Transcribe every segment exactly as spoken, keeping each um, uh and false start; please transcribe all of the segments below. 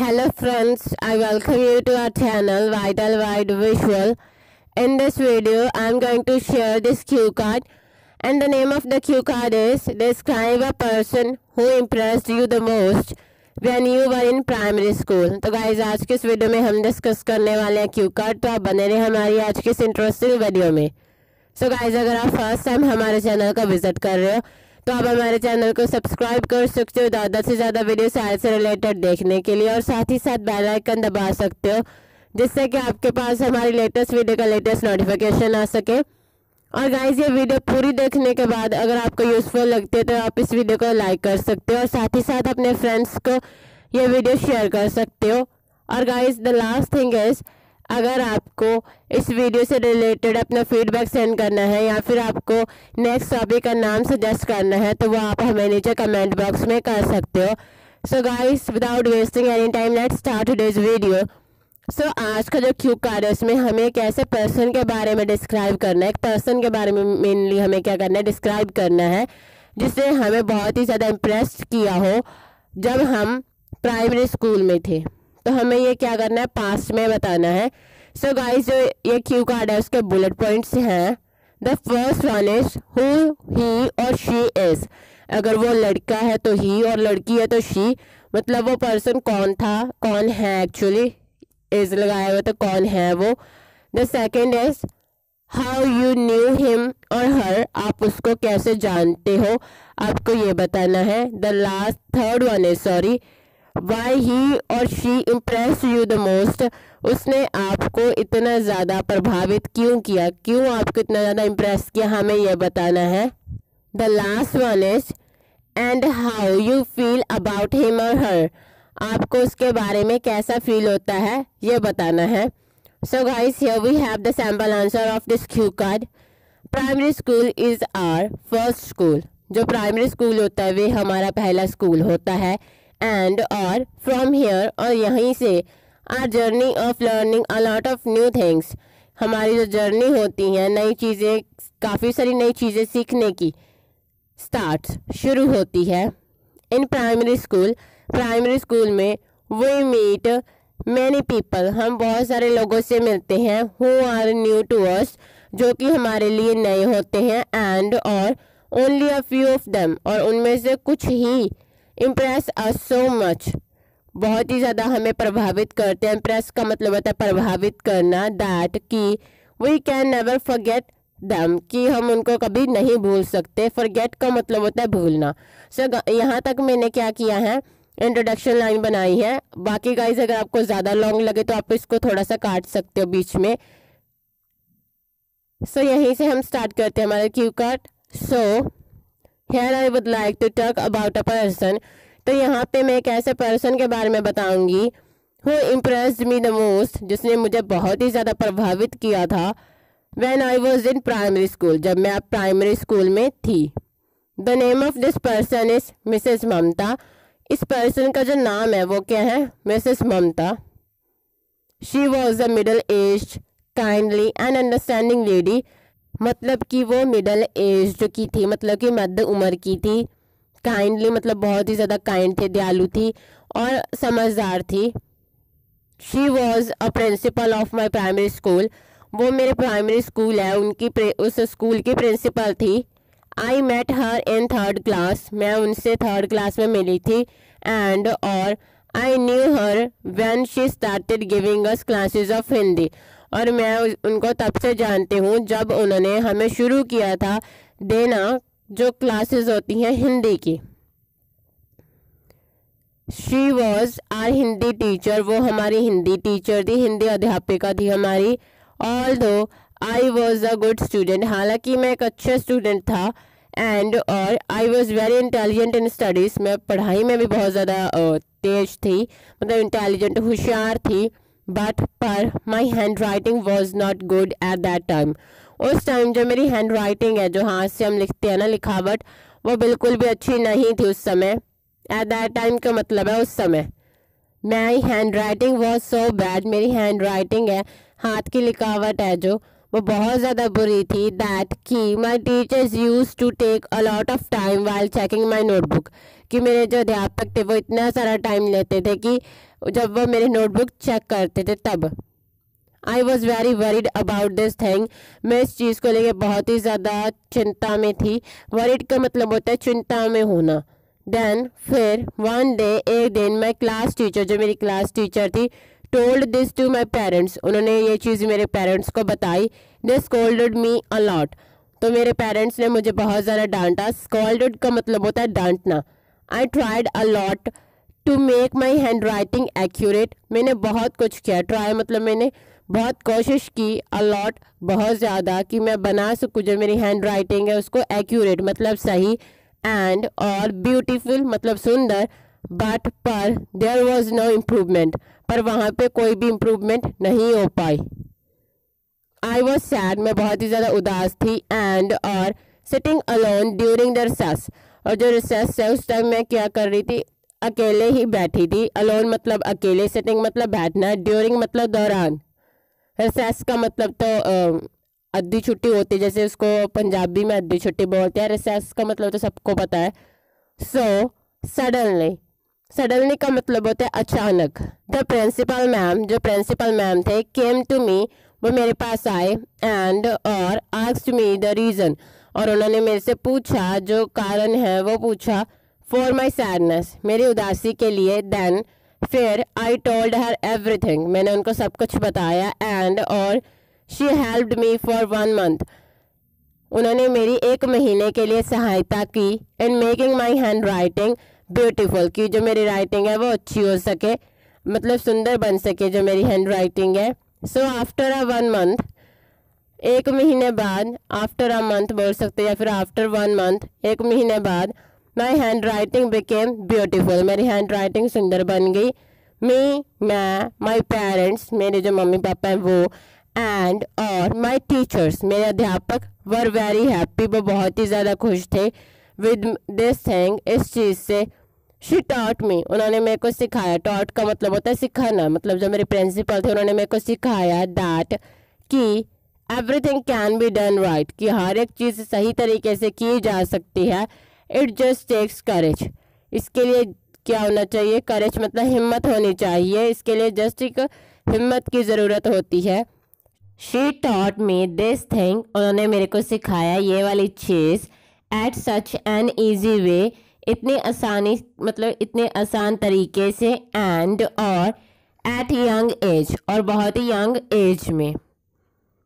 Hello friends, I welcome you to our channel Vital Vide Visual. In this video, I am going to share this cue card, and the name of the cue card is Describe a person who impressed you the most when you were in primary school. तो guys, आज के इस video में हम discuss करने वाले हैं Q card, तो आप बने रहे हमारी आज की इस इंटरेस्टिंग वीडियो में. So guys, अगर आप फर्स्ट टाइम हमारे चैनल का विजिट कर रहे हो तो आप हमारे चैनल को सब्सक्राइब कर सकते हो ज़्यादा से ज़्यादा वीडियो साइंस से रिलेटेड देखने के लिए, और साथ ही साथ बेल आइकन दबा सकते हो जिससे कि आपके पास हमारी लेटेस्ट वीडियो का लेटेस्ट नोटिफिकेशन आ सके. और गाइस, ये वीडियो पूरी देखने के बाद अगर आपको यूज़फुल लगती है तो आप इस वीडियो को लाइक कर सकते हो, और साथ ही साथ अपने फ्रेंड्स को ये वीडियो शेयर कर सकते हो. और guys, the last thing is, अगर आपको इस वीडियो से रिलेटेड अपना फीडबैक सेंड करना है या फिर आपको नेक्स्ट टॉपिक का नाम सजेस्ट करना है तो वो आप हमें नीचे कमेंट बॉक्स में कर सकते हो. So guys, without wasting any time, let's start today's video. So आज का जो क्यू कार्ड है उसमें हमें एक ऐसे पर्सन के बारे में डिस्क्राइब करना है, एक पर्सन के बारे में मेनली हमें क्या करना है, डिस्क्राइब करना है जिसने हमें बहुत ही ज़्यादा इम्प्रेस किया हो जब हम प्राइमरी स्कूल में थे. तो हमें ये क्या करना है, पास्ट में बताना है. सो गाइस, जो ये क्यू कार्ड है उसके बुलेट पॉइंट्स हैं. The first one is who he और शी इज. अगर वो लड़का है तो ही और लड़की है तो शी, मतलब वो पर्सन कौन था, कौन है एक्चुअली, इज लगाया हुआ तो कौन है वो. The second is how you knew him और हर, आप उसको कैसे जानते हो, आपको ये बताना है. The last third one is sorry why he और she impress you the most. उसने आपको इतना ज़्यादा प्रभावित क्यों किया, क्यों आपको इतना ज़्यादा इम्प्रेस किया, हमें यह बताना है. The last one is and how you feel about him और हर, आपको उसके बारे में कैसा फील होता है ये बताना है. So guys, here we have the sample answer of this cue card. Primary school is our first school. जो प्राइमरी स्कूल होता है वे हमारा पहला स्कूल होता है. And और from here, और यहीं से our journey of learning a lot of new things, हमारी जो जर्नी होती है नई चीज़ें, काफ़ी सारी नई चीज़ें सीखने की स्टार्ट शुरू होती है. In primary school primary school में वी मीट मैनी पीपल, हम बहुत सारे लोगों से मिलते हैं. Who are new to us, जो कि हमारे लिए नए होते हैं. एंड और only a few of them, और उनमें से कुछ ही इम्प्रेस अस सो मच, बहुत ही ज़्यादा हमें प्रभावित करते हैं. इम्प्रेस का मतलब होता है प्रभावित करना. दैट कि we can never forget them, कि हम उनको कभी नहीं भूल सकते. फॉरगेट का मतलब होता है भूलना. सो so, यहाँ तक मैंने क्या किया है, इंट्रोडक्शन लाइन बनाई है. बाकी गाइज, अगर आपको ज़्यादा लॉन्ग लगे तो आप इसको थोड़ा सा काट सकते हो बीच में. सो so, यहीं से हम स्टार्ट करते हैं हमारा cue card. So Here I would like to talk about a person. तो यहाँ पे मैं एक ऐसे पर्सन के बारे में बताऊंगी who impressed me the most, जिसने मुझे बहुत ही ज़्यादा प्रभावित किया था when I was in primary school, जब मैं प्राइमरी स्कूल में थी. The name of this person is Missus Mamta. इस पर्सन का जो नाम है वो क्या है, Missus Mamta. She was a middle-aged, kindly and understanding lady. मतलब कि वो मिडल एज जो की थी, मतलब कि मध्य उम्र की थी. काइंडली मतलब बहुत ही ज़्यादा काइंड थे, दयालु थी और समझदार थी. She was a principal of my primary school, वो मेरे प्राइमरी स्कूल है उनकी उस स्कूल की प्रिंसिपल थी. I met her in third class, मैं उनसे थर्ड क्लास में मिली थी. एंड और I knew her when she started giving us classes of Hindi, और मैं उनको तब से जानती हूँ जब उन्होंने हमें शुरू किया था देना जो क्लासेस होती हैं हिंदी की. She was our Hindi teacher, वो हमारी हिंदी टीचर थी, हिंदी अध्यापिका थी हमारी. Although I was a good student, हालांकि मैं एक अच्छा स्टूडेंट था. एंड और I was very intelligent in studies, मैं पढ़ाई में भी बहुत ज़्यादा तेज थी, मतलब इंटेलिजेंट होशियार थी. बट पर my hand writing was not good at that time, उस टाइम जो मेरी हैंड राइटिंग है, जो हाथ से हम लिखते हैं ना लिखावट, वो बिल्कुल भी अच्छी नहीं थी उस समय. एट दैट टाइम का मतलब है उस समय. My hand writing was so bad, मेरी हैंड राइटिंग है, हाथ की लिखावट है जो, वो बहुत ज़्यादा बुरी थी. दैट कि my teachers use to take a lot of time while checking my notebook, कि मेरे जो अध्यापक थे वो इतना सारा टाइम लेते थे कि जब वह मेरी नोटबुक चेक करते थे तब। I was very worried about this thing, मैं इस चीज़ को लेकर बहुत ही ज़्यादा चिंता में थी। वरीड का मतलब होता है चिंता में होना। देन फिर वन डे एक दिन मैं क्लास टीचर जो मेरी क्लास टीचर थी told this to my parents, उन्होंने ये चीज़ मेरे पेरेंट्स को बताई। दे स्कॉल्डेड मी अलॉट, तो मेरे पेरेंट्स ने मुझे बहुत ज़्यादा डांटा। स्कॉल्डेड का मतलब होता है डांटना। I tried a lot to make my hand writing accurate, मैंने बहुत कुछ किया। ट्राई मतलब मैंने बहुत कोशिश की, अलॉट बहुत ज़्यादा, कि मैं बना सकूँ जो मेरी हैंड राइटिंग है उसको एक्यूरेट मतलब सही, एंड और ब्यूटीफुल मतलब सुंदर। बट पर देयर वाज नो इम्प्रूवमेंट, पर वहाँ पे कोई भी इम्प्रूवमेंट नहीं हो पाई। आई वाज सैड, मैं बहुत ही ज़्यादा उदास थी। एंड और sitting alone during the recess, और जो रिसेस है उस टाइम मैं क्या कर रही थी, अकेले ही बैठी थी। अलोन मतलब अकेले, सिटिंग मतलब बैठना, ड्यूरिंग मतलब दौरान। रिसेस का मतलब तो अद्धी छुट्टी होती है, जैसे उसको पंजाबी में अद्धी छुट्टी बोलते हैं। रिसेस का मतलब तो सबको पता है। सो सडनली, सडनली का मतलब होता है अचानक। द प्रिंसिपल मैम, जो प्रिंसिपल मैम थे, केम टू मी, वो मेरे पास आए। एंड और आस्क्ड मी द रीज़न, और उन्होंने मेरे से पूछा, जो कारण है वो पूछा, फॉर माई सैडनेस, मेरी उदासी के लिए। देन फिर आई टोल्ड हर एवरीथिंग, मैंने उनको सब कुछ बताया। एंड और she helped me for one month, उन्होंने मेरी एक महीने के लिए सहायता की। In making my hand writing beautiful, कि जो मेरी राइटिंग है वो अच्छी हो सके, मतलब सुंदर बन सके जो मेरी हैंड राइटिंग है। So after a one month, एक महीने बाद, आफ्टर अ मंथ बोल सकते हैं, या फिर आफ्टर वन मंथ, एक महीने बाद, my hand writing became beautiful, मेरी हैंड राइटिंग सुंदर बन गई। मी, मैं, माई पेरेंट्स, मेरे जो मम्मी पापा हैं वो, एंड और माई टीचर्स, मेरे अध्यापक, वर वेरी हैप्पी, वो बहुत ही ज़्यादा खुश थे विद दिस थिंग, इस चीज़ से। शी टॉट मी, उन्होंने मेरे को सिखाया। टॉट का मतलब होता है सिखाना, मतलब जो मेरे प्रिंसिपल थे उन्होंने मेरे को सिखाया दैट कि everything can be done right, कि हर एक चीज़ सही तरीके से की जा सकती है। इट जस्ट टेक्स करेज, इसके लिए क्या होना चाहिए, करेज मतलब हिम्मत होनी चाहिए, इसके लिए जस्ट एक हिम्मत की ज़रूरत होती है। She taught me this thing, उन्होंने मेरे को सिखाया ये वाली चीज़, at such an easy way, इतनी आसानी मतलब इतने आसान तरीके से। एंड और एट यंग एज, और बहुत ही यंग एज में।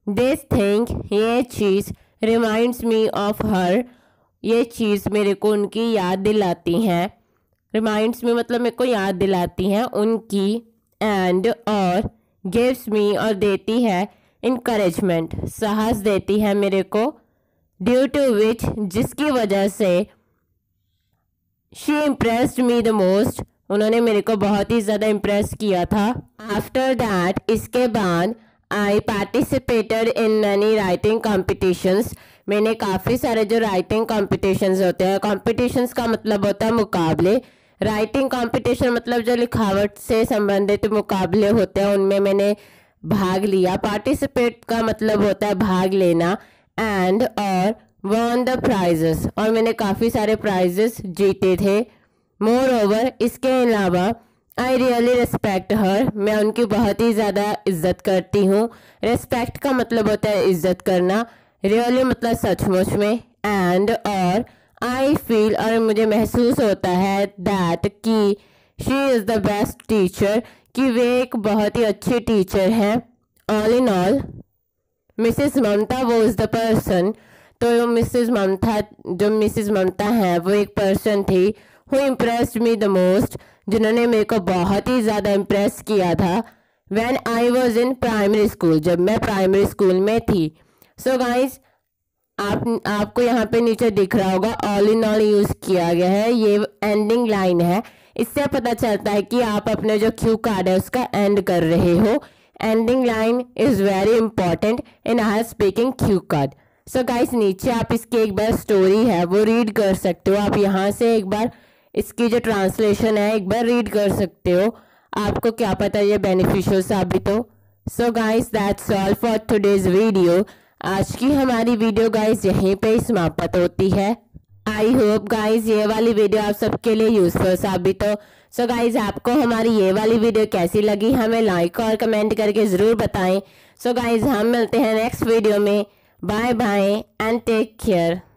दिस थिंग, ये चीज़, रिमाइंड्स मी ऑफ हर, ये चीज़ मेरे को उनकी याद दिलाती हैं। रिमाइंड्स मी मतलब मेरे को याद दिलाती हैं उनकी। एंड और गिव्स मी, और देती है, इनकरेजमेंट, साहस देती है मेरे को। ड्यू टू विच, जिसकी वजह से, she impressed me the most, उन्होंने मेरे को बहुत ही ज़्यादा इम्प्रेस किया था। आफ्टर दैट, इसके बाद, I participated in many writing competitions, मैंने काफ़ी सारे जो राइटिंग कॉम्पिटिशन्स होते हैं, कॉम्पिटिशन्स का मतलब होता है मुकाबले, राइटिंग कॉम्पिटिशन मतलब जो लिखावट से संबंधित मुकाबले होते हैं, उनमें मैंने भाग लिया। पार्टिसिपेट का मतलब होता है भाग लेना। एंड और वन द प्राइजेस, और मैंने काफ़ी सारे प्राइजेस जीते थे। मोर ओवर, इसके अलावा, आई रियली रिस्पेक्ट हर, मैं उनकी बहुत ही ज़्यादा इज्जत करती हूँ। रिस्पेक्ट का मतलब होता है इज्जत करना, रियली मतलब सचमुच में। एंड और आई फील, और मुझे महसूस होता है दैट कि she is the best teacher, कि वे एक बहुत ही अच्छी टीचर हैं। All in all, Mrs Mamta वो इज़ द पर्सन, तो मिसेस ममता जो मिसेस ममता हैं वो एक पर्सन थी, who impressed me the most, जिन्होंने मेरे को बहुत ही ज़्यादा इम्प्रेस किया था। When I was in primary school, जब मैं प्राइमरी स्कूल में थी। सो गाइस, आप आपको यहाँ पे नीचे दिख रहा होगा ऑल इन ऑल यूज़ किया गया है, ये एंडिंग लाइन है, इससे पता चलता है कि आप अपने जो क्यू कार्ड है उसका एंड कर रहे हो। Ending line is very important in our speaking cue card. So guys, नीचे आप इसकी एक बार स्टोरी है वो रीड कर सकते हो, आप यहाँ से एक बार इसकी जो ट्रांसलेशन है एक बार रीड कर सकते हो, आपको क्या पता ये बेनिफिशियल साबित हो। So guys, that's all for today's video. आज की हमारी वीडियो गाइस यहीं पे समाप्त होती है। आई होप गाइज ये वाली वीडियो आप सबके लिए यूजफुल साबित हो। सो गाइज आपको हमारी ये वाली वीडियो कैसी लगी हमें लाइक और कमेंट करके ज़रूर बताएं। सो गाइज हम मिलते हैं नेक्स्ट वीडियो में। Bye bye and take care.